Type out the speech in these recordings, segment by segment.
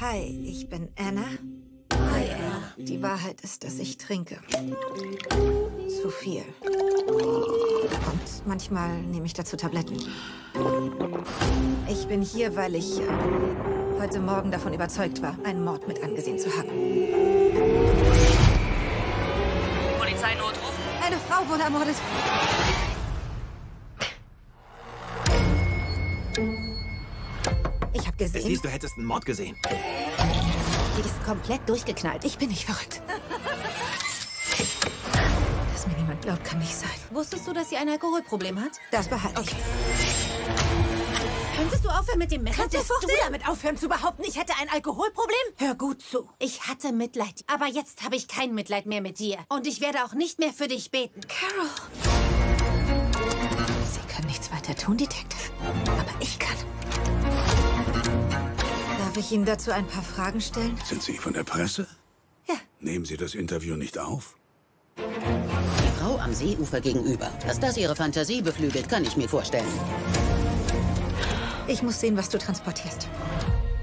Hi, ich bin Anna. Hi, Anna. Die Wahrheit ist, dass ich trinke. Zu viel. Und manchmal nehme ich dazu Tabletten. Ich bin hier, weil ich heute Morgen davon überzeugt war, einen Mord mit angesehen zu haben. Polizeinotruf. Eine Frau wurde ermordet. Ich habe gesehen... Es hieß, du hättest einen Mord gesehen. Die ist komplett durchgeknallt. Ich bin nicht verrückt. Dass mir niemand glaubt, kann nicht sein. Wusstest du, dass sie ein Alkoholproblem hat? Das behalte ich. Okay. Könntest du aufhören mit dem Messer? Könntest du damit aufhören zu behaupten, ich hätte ein Alkoholproblem? Hör gut zu. Ich hatte Mitleid. Aber jetzt habe ich kein Mitleid mehr mit dir. Und ich werde auch nicht mehr für dich beten. Carol. Sie können nichts weiter tun, Detective. Aber ich kann. Darf ich Ihnen dazu ein paar Fragen stellen? Sind Sie von der Presse? Ja. Nehmen Sie das Interview nicht auf? Die Frau am Seeufer gegenüber. Dass das Ihre Fantasie beflügelt, kann ich mir vorstellen. Ich muss sehen, was du transportierst.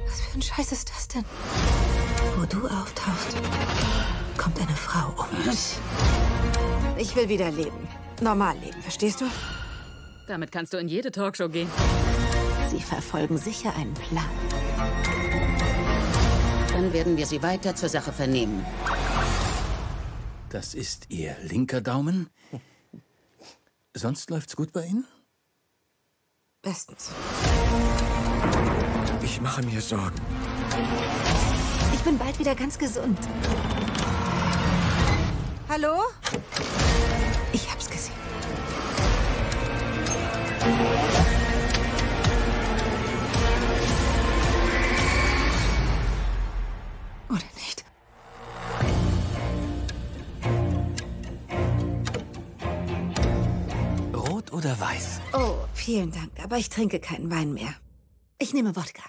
Was für ein Scheiß ist das denn? Wo du auftauchst, kommt eine Frau um. Was? Ich will wieder leben. Normal leben, verstehst du? Damit kannst du in jede Talkshow gehen. Sie verfolgen sicher einen Plan. Dann werden wir sie weiter zur Sache vernehmen. Das ist Ihr linker Daumen. Sonst läuft's gut bei Ihnen? Bestens. Ich mache mir Sorgen. Ich bin bald wieder ganz gesund. Hallo? Ich hab's gesehen. Oder nicht? Rot oder weiß? Oh, vielen Dank, aber ich trinke keinen Wein mehr. Ich nehme Wodka.